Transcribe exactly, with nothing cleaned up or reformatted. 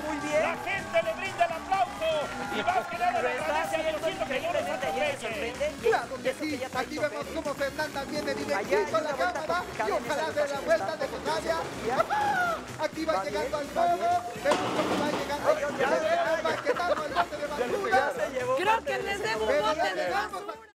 muy bien. La gente le brinda el aplauso y Vázquez le agradece a Diosito que yo le mando a veces. Claro que sí, aquí vemos cómo Fernández también le directito la cámara y ojalá de la vuelta de Cotalia. Aquí va llegando al fuego, vemos cómo va llegando al basquetazo al bote de basura. Creo que les debo un bote de basura.